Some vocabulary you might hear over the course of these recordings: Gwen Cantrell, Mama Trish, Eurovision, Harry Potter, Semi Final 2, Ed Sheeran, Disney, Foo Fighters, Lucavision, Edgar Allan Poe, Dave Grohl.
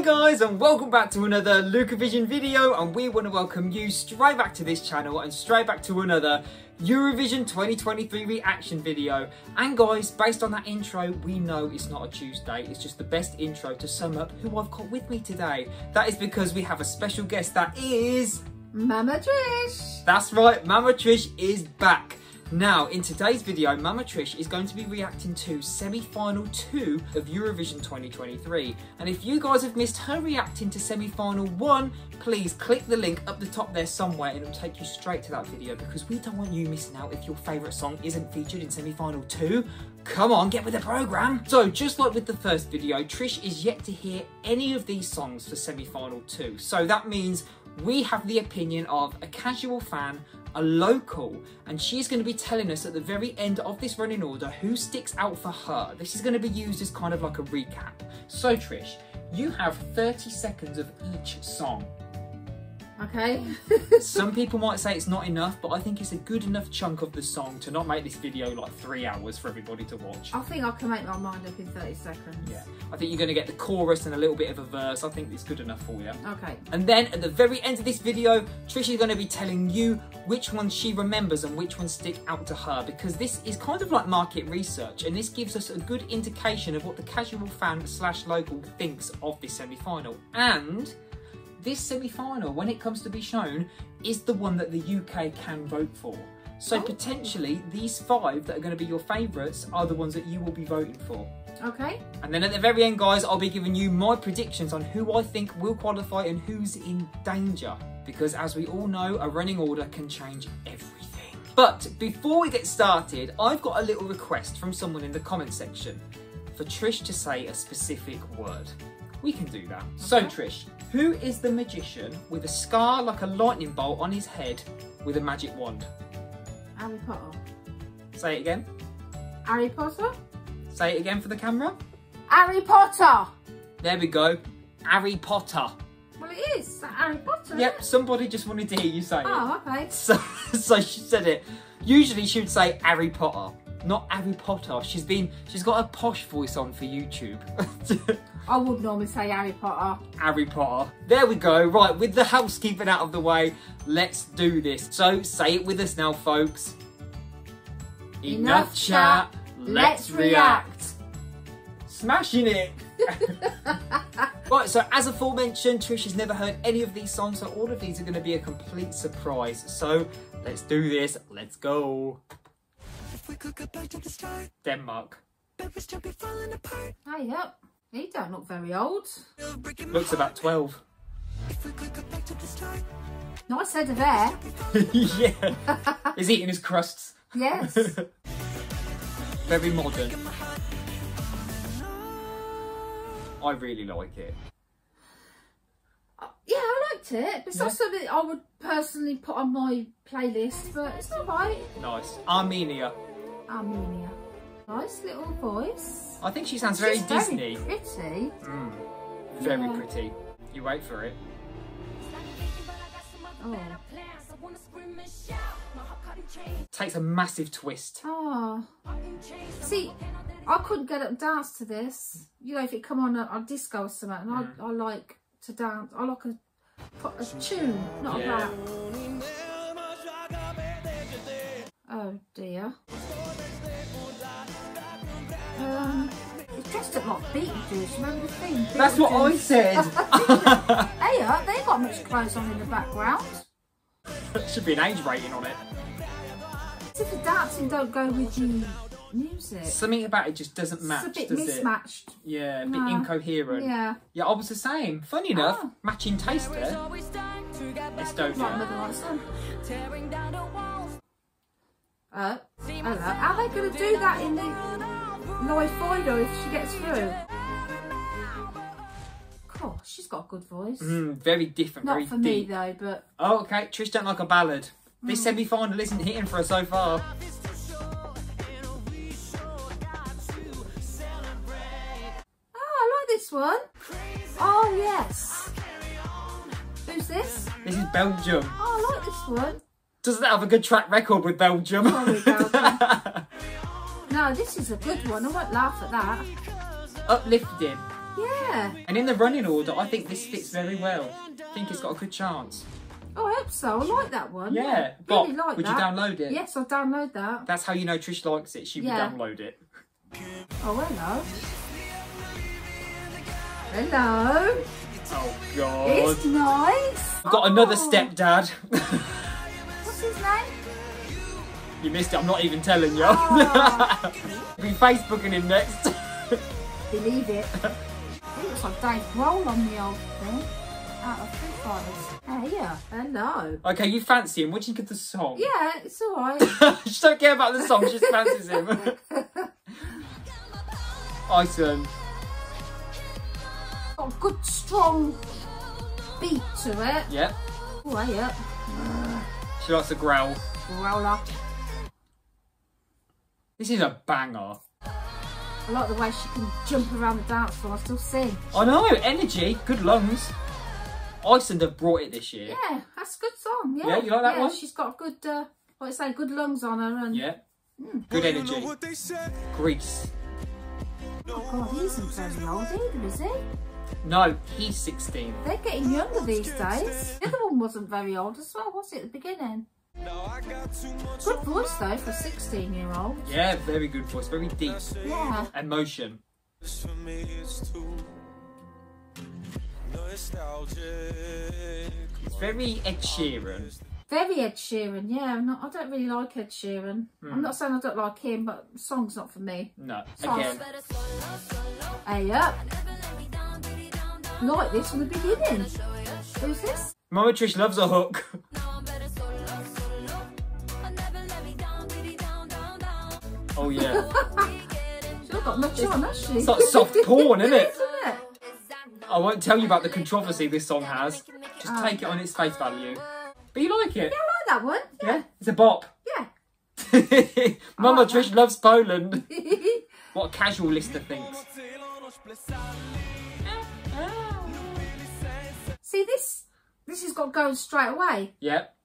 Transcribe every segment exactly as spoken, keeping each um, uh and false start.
Hi guys and welcome back to another Lucavision video, and we want to welcome you straight back to this channel and straight back to another Eurovision twenty twenty-three reaction video. And guys, based on that intro, we know it's not a Tuesday, it's just the best intro to sum up who I've got with me today. That is because we have a special guest, that is... Mama Trish! That's right, Mama Trish is back. Now, in today's video, Mama Trish is going to be reacting to semi-final two of Eurovision twenty twenty-three. And if you guys have missed her reacting to semi-final one, please click the link up the top there somewhere and it'll take you straight to that video, because we don't want you missing out if your favourite song isn't featured in semi-final two. Come on, get with the programme! So, just like with the first video, Trish is yet to hear any of these songs for semi-final two. So that means we have the opinion of a casual fan, a local, and she's going to be telling us at the very end of this running order who sticks out for her. This is going to be used as kind of like a recap. So Trish, you have thirty seconds of each song. Okay. Some people might say it's not enough, but I think it's a good enough chunk of the song to not make this video like three hours for everybody to watch. I think I can make my mind up in thirty seconds. Yeah. I think you're going to get the chorus and a little bit of a verse. I think it's good enough for you. Okay. And then at the very end of this video, Trish is going to be telling you which ones she remembers and which ones stick out to her, because this is kind of like market research, and this gives us a good indication of what the casual fan slash local thinks of this semi-final. And this semi-final, when it comes to be shown, is the one that the U K can vote for. So oh. potentially, these five that are going to be your favourites are the ones that you will be voting for. Okay. And then at the very end, guys, I'll be giving you my predictions on who I think will qualify and who's in danger. Because as we all know, a running order can change everything. But before we get started, I've got a little request from someone in the comment section for Trish to say a specific word. We can do that. Okay. So Trish, who is the magician with a scar like a lightning bolt on his head with a magic wand? Harry Potter. Say it again. Harry Potter. Say it again for the camera. Harry Potter. There we go. Harry Potter. Well, it is Harry Potter. Yep, somebody just wanted to hear you say oh, it. Oh, okay. So, so she said it. Usually she would say Harry Potter, not Harry Potter. She's been, she's got a posh voice on for YouTube. I would normally say Harry Potter. Harry Potter. There we go. Right, with the housekeeping out of the way, let's do this. So, say it with us now, folks. Enough, Enough chat. Let's, let's react. react. Smashing it. Right, so as aforementioned, Trish has never heard any of these songs, so all of these are going to be a complete surprise. So, let's do this. Let's go. If we could go back to the start. Denmark. But we still be falling apart. Hi, yep. He don't look very old. Looks about twelve. Nice head of hair. Yeah. He's eating his crusts. Yes. Very modern. I really like it. Uh, yeah, I liked it. It's not yeah. something I would personally put on my playlist, but it's alright. Nice. Armenia. Armenia. Nice little voice. I think she sounds very, very Disney. Pretty. Mm, very yeah. pretty. You wait for it. Oh. Takes a massive twist. Oh. See, I couldn't get up and dance to this. You know, if it come on a, a disco or something, and mm. I, I like to dance. I like a, a tune, not yeah. a rap. Oh dear. Um, it's just a lot of beet juice, remember the thing? Beet That's what juice. I said! Hey up, they got much clothes on in the background. Should be an age rating on it. As if the dancing don't go with the music. Something about it just doesn't match, does it? It's a bit mismatched. It? Yeah, a bit no. incoherent. Yeah. Yeah, I was the same. Funny enough, oh. matching taste there. Estonia. Uh, hello. Are they going to do that in the... No, I find her if she gets through. Cool, she's got a good voice. Mm, very different, Not very for deep. me though, but... Oh, okay, Trish don't like a ballad. Mm. This semi-final isn't hitting for her so far. Oh, I like this one. Oh, yes. Who's this? This is Belgium. Oh, I like this one. Doesn't that have a good track record with Belgium? Sorry, Belgium. No, this is a good one. I won't laugh at that. Uplifting. Yeah. And in the running order, I think this fits very well. I think it's got a good chance. Oh, I hope so. I like that one. Yeah. yeah. But really like would that. you download it? Yes, I'll download that. That's how you know Trish likes it. She yeah. would download it. Oh, hello. Hello. Oh, God. It's nice. I've got oh. another stepdad. What's his name? You missed it. I'm not even telling you. Oh. We'll be Facebooking him next. Believe it. It looks like Dave Grohl on the old thing. Out of Foo Fighters. Hey, yeah. Hello. Okay, you fancy him. What do you give the song? Yeah, it's all right. She don't care about the song. She just fancies him. Item. Got a good, strong beat to it. Yep. Oh, hey, yeah. Uh, she likes a growl. Growler. This is a banger. I like the way she can jump around the dance floor and still sing. I know, energy, good lungs. Iceland have brought it this year. Yeah, that's a good song. Yeah, yeah you like that yeah, one? She's got good, uh, what I say, good lungs on her. And, yeah, mm. good energy. Greece. Oh God, he isn't very old either, is he? No, he's sixteen. They're getting younger these days. The other one wasn't very old as well, was it, at the beginning? Good voice though for a sixteen year old. Yeah, very good voice, very deep. Yeah. Emotion. It's very Ed Sheeran. Very Ed Sheeran, yeah. I'm not, I don't really like Ed Sheeran. Hmm. I'm not saying I don't like him, but the song's not for me. No, songs. Again. Hey up. Like this from the beginning. Who's this? Mama Trish loves a hook. Oh yeah. She's not got much on, has she? It's like soft porn, isn't it? Isn't it? I won't tell you about the controversy this song has. Just um, take it on its face value. But you like it? Yeah, I like that one. Yeah, yeah? It's a bop. Yeah. Mama like Trish that. loves Poland. What a casual lister thinks. See this? This has got going straight away. Yep.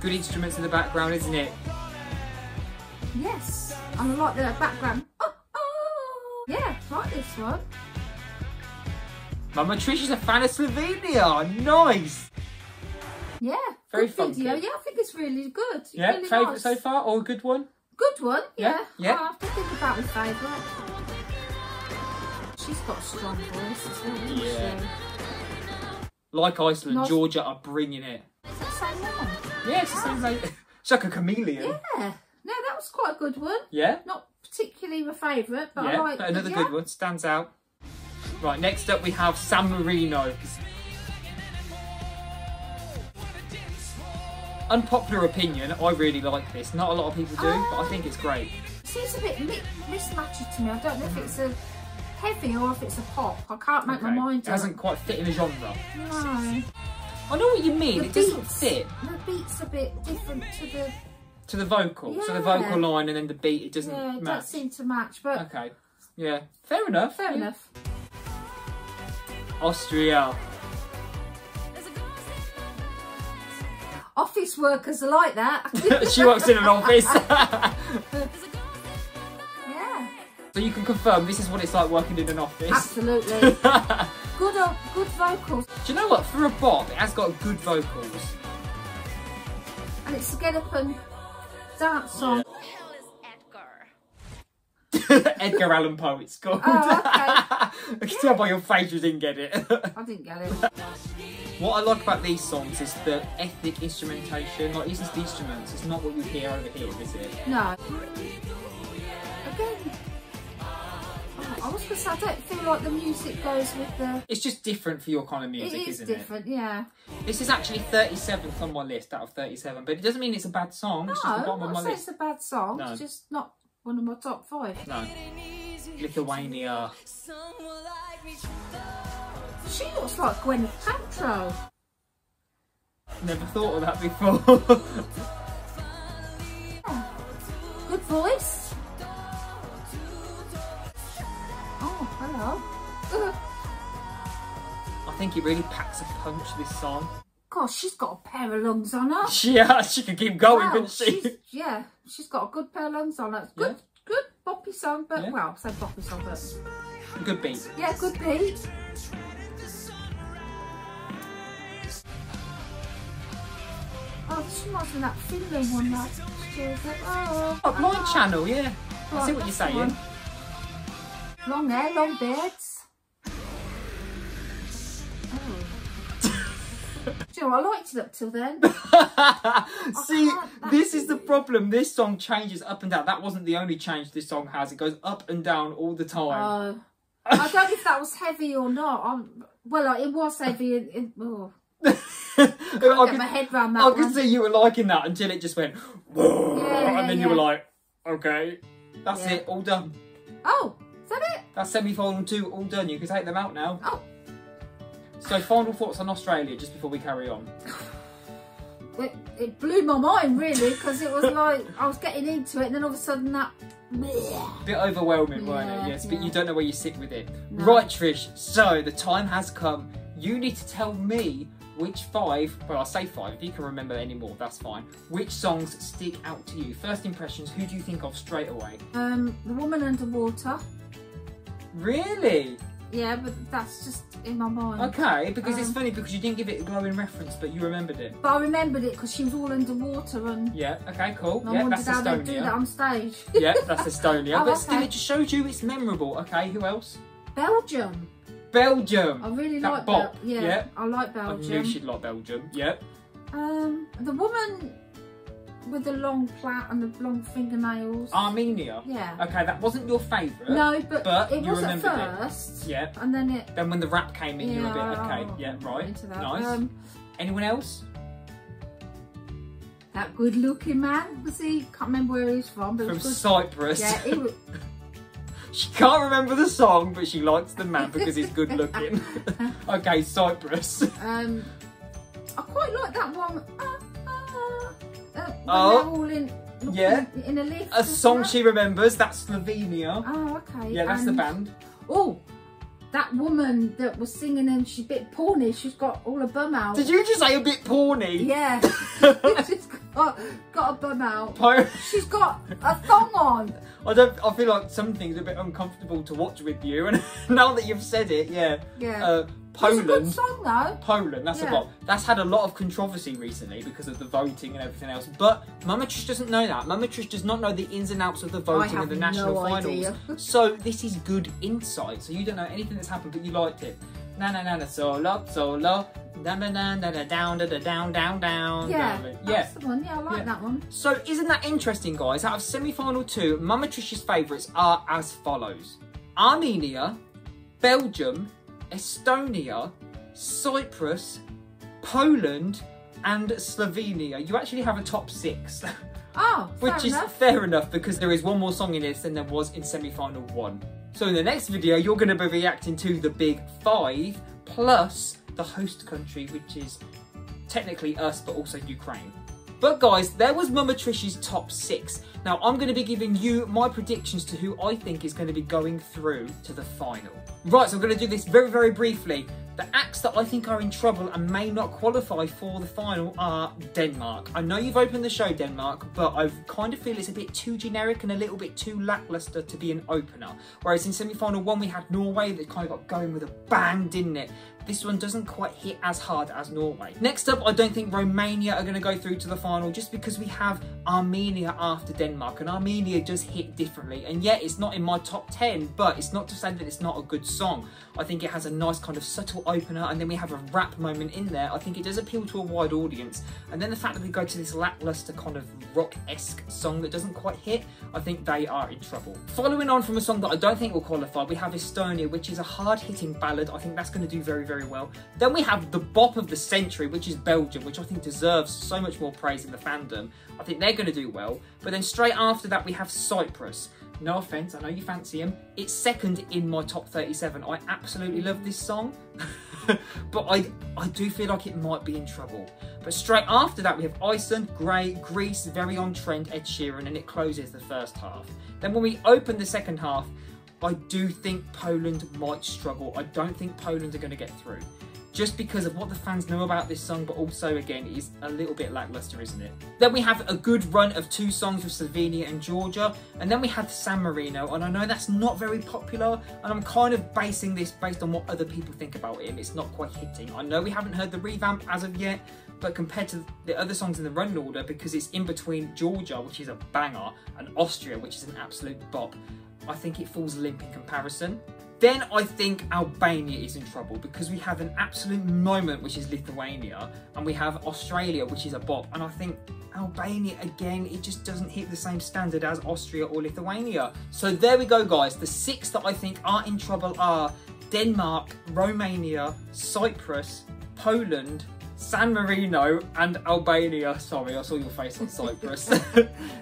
Good instruments in the background, isn't it? Yes, and I like the background. Oh, oh. Yeah, I like this one. Mama Trish is a fan of Slovenia. Nice. Yeah, very good funky. Video. Yeah, I think it's really good. Yeah, really favourite nice. so far or a good one? Good one, yeah. Yeah. yeah. Oh, I have to think about my favourite. She's got a strong voice as well, isn't yeah. she? Like Iceland, nice. Georgia are bringing it. Is that the same one? Yeah, it's the same one. It's like a chameleon. Yeah. No, that was quite a good one. Yeah. Not particularly my favourite, but yeah, I like it. Another yeah. good one. Stands out. Right, next up we have San Marino. Unpopular opinion, I really like this. Not a lot of people do, um, but I think it's great. It seems a bit mismatched to me. I don't know mm-hmm. if it's a heavy or if it's a pop. I can't make okay. my mind up. It hasn't quite fit in the genre. No. I know what you mean. The it beats, doesn't fit. The beat's a bit different to the... To the vocal, yeah. so the vocal line and then the beat, it doesn't match. Yeah, it match. doesn't seem to match, but... Okay, yeah, fair enough. Fair yeah. enough. Austria. Office workers are like that. She works in an office. Yeah. So you can confirm this is what it's like working in an office. Absolutely. Good, uh, good vocals. Do you know what? For a bop, it has got good vocals. And it's a get up and... dance song. Who the hell is Edgar? Edgar Allan Poe, it's called. Oh, okay. I can yeah. tell by your face you didn't get it. I didn't get it. What I like about these songs is the ethnic instrumentation. Like, this is the instruments. It's not what you hear over here, is it? No. Again, oh, I was going to say, I don't feel like the music goes with the... It's just different for your kind of music, it is isn't it? It is different, yeah. This is actually thirty-seventh on my list out of thirty-seven, but it doesn't mean it's a bad song. No, it's just the bottom of my list. It's a bad song. No. It's just not one of my top five. No. Lithuania. She looks like Gwen Cantrell. Never thought of that before. Yeah. Good voice. Oh, hello. Uh. I think it really packs a punch, this song. Gosh, she's got a pair of lungs on her. She has, she can keep going, couldn't she? She's, yeah, she's got a good pair of lungs on her. Good, yeah. good boppy song, but, yeah. well, I say boppy song, but Good beat. Yeah, good beat. Oh, this reminds me of that Finland one that she was like, oh. Oh, my oh. channel, yeah. Right, I see what you're saying. One. Long hair, long beards. Do you know, I liked it up till then. See, this is the problem. This song changes up and down. That wasn't the only change this song has. It goes up and down all the time. Uh, I don't know if that was heavy or not. I'm, well, like, it was heavy. In, in, oh. I can't I get could, my head round that I one. Could see you were liking that until it just went... Whoa, yeah, and then yeah. you were like, okay, that's yeah. it, all done. Oh, is that it? That's semi-final two, all done. You can take them out now. Oh. So final thoughts on Australia, just before we carry on. It, it blew my mind really, because it was like, I was getting into it and then all of a sudden that... Bit overwhelming, yeah, weren't it? Yes, yeah. But you don't know where you sit with it. No. Right Trish, so the time has come. You need to tell me which five, well I'll say five, if you can remember any more, that's fine. Which songs stick out to you? First impressions, who do you think of straight away? Um, The Woman Underwater. Really? Yeah, but that's just in my mind. Okay, because um, it's funny because you didn't give it a glowing reference, but you remembered it. But I remembered it because she was all underwater and... Yeah, okay, cool. And yeah, I wondered how they do that on stage. Yeah, that's Estonia. Oh, but okay. Still, it just shows you it's memorable. Okay, who else? Belgium. Belgium. I really that like Belgium. Yeah, yeah, I like Belgium. I knew she'd like Belgium, yeah. Um, the woman... with the long plait and the long fingernails. Armenia? Yeah. Okay, that wasn't your favourite. No, but, but it you was at first. It. Yeah. And then it... Then when the rap came in, yeah, you were a bit, okay, oh, yeah, right, into that. Nice. Um, Anyone else? That good looking man, was he? Can't remember where he was from. But from was Cyprus. Yeah, he was... She can't remember the song, but she likes the man because he's good looking. Okay, Cyprus. Um, I quite like that one. Uh, Uh, oh, all in, yeah, in, in a, lift, a song that? She remembers, that's Slovenia. Oh, okay. Yeah, that's and, the band. Oh, that woman that was singing and she's a bit porny, she's got all her bum out. Did you just say a bit porny? Yeah, she's got, got a bum out. Pir she's got a thong on. I don't. I feel like some things are a bit uncomfortable to watch with you, and now that you've said it, yeah. Yeah. Uh, Poland, that's a good song, though. Poland, that's yeah. a lot. That's had a lot of controversy recently because of the voting and everything else. But Mama Trish doesn't know that. Mama Trish does not know the ins and outs of the voting and the national no finals. Idea. So this is good insight. So you don't know anything that's happened, but you liked it. Na na na na solo solo na na na na down da da down down down. Yeah, down, yeah. That's the one. Yeah, I like yeah. that one. So isn't that interesting, guys? Out of semi-final two, Mama Trish's favourites are as follows: Armenia, Belgium, Estonia, Cyprus, Poland and Slovenia. You actually have a top six. Oh, fair Which enough. Is fair enough because there is one more song in this than there was in semi-final one. So in the next video, you're going to be reacting to the big five plus the host country, which is technically us, but also Ukraine. But guys, there was Mama Trish's top six. Now I'm going to be giving you my predictions to who I think is going to be going through to the final. Right, so I'm going to do this very, very briefly. The acts that I think are in trouble and may not qualify for the final are Denmark. I know you've opened the show, Denmark, but I kind of feel it's a bit too generic and a little bit too lackluster to be an opener. Whereas in semi-final one, we had Norway that kind of got going with a bang, didn't it? This one doesn't quite hit as hard as Norway. Next up, I don't think Romania are going to go through to the final just because we have Armenia after Denmark, and Armenia does hit differently. And yet, it's not in my top ten, but it's not to say that it's not a good song. I think it has a nice kind of subtle opener, and then we have a rap moment in there. I think it does appeal to a wide audience. And then the fact that we go to this lackluster kind of rock-esque song that doesn't quite hit, I think they are in trouble. Following on from a song that I don't think will qualify, we have Estonia, which is a hard-hitting ballad. I think that's going to do very, very Very well. Then we have the bop of the century, which is Belgium, which I think deserves so much more praise in the fandom. I think they're going to do well. But then straight after that, we have Cyprus. No offense, I know you fancy him. It's second in my top thirty-seven. I absolutely love this song, but I, I do feel like it might be in trouble. But straight after that, we have Iceland, Grey, Greece, very on trend, Ed Sheeran, and it closes the first half. Then when we open the second half, I do think Poland might struggle. I don't think Poland are going to get through. just because of what the fans know about this song, but also, again, is a little bit lackluster, isn't it? Then we have a good run of two songs with Slovenia and Georgia, and then we have San Marino, and I know that's not very popular, and I'm kind of basing this based on what other people think about him. It's not quite hitting. I know we haven't heard the revamp as of yet, but compared to the other songs in the run order, because it's in between Georgia, which is a banger, and Austria, which is an absolute bop, I think it falls limp in comparison. Then I think Albania is in trouble, because we have an absolute moment, which is Lithuania, and we have Australia, which is a bop, and I think Albania, again, it just doesn't hit the same standard as Austria or Lithuania. So there we go, guys. The six that I think are in trouble are Denmark, Romania, Cyprus, Poland, San Marino and Albania. Sorry, I saw your face on Cyprus.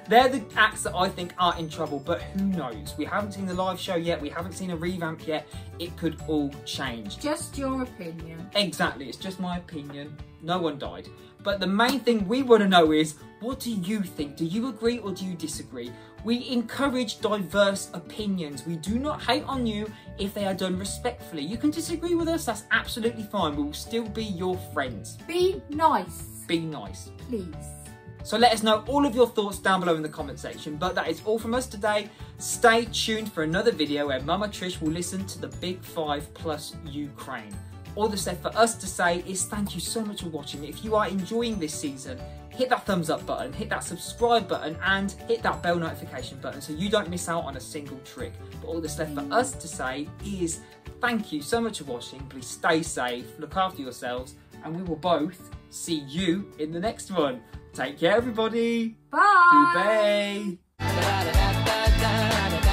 They're the acts that I think are in trouble, but who knows? We haven't seen the live show yet, we haven't seen a revamp yet, it could all change. Just your opinion. Exactly, it's just my opinion. No one died. But the main thing we want to know is, what do you think? Do you agree or do you disagree? We encourage diverse opinions. We do not hate on you if they are done respectfully. You can disagree with us, that's absolutely fine. We will still be your friends. Be nice. Be nice. Please. So let us know all of your thoughts down below in the comment section. But that is all from us today. Stay tuned for another video where Mama Trish will listen to the Big Five plus Ukraine. All that's left for us to say is thank you so much for watching. If you are enjoying this season, hit that thumbs up button, hit that subscribe button, and hit that bell notification button so you don't miss out on a single trick. But all that's left for us to say is thank you so much for watching. Please stay safe, look after yourselves, and we will both see you in the next one. Take care, everybody. Bye. Goodbye.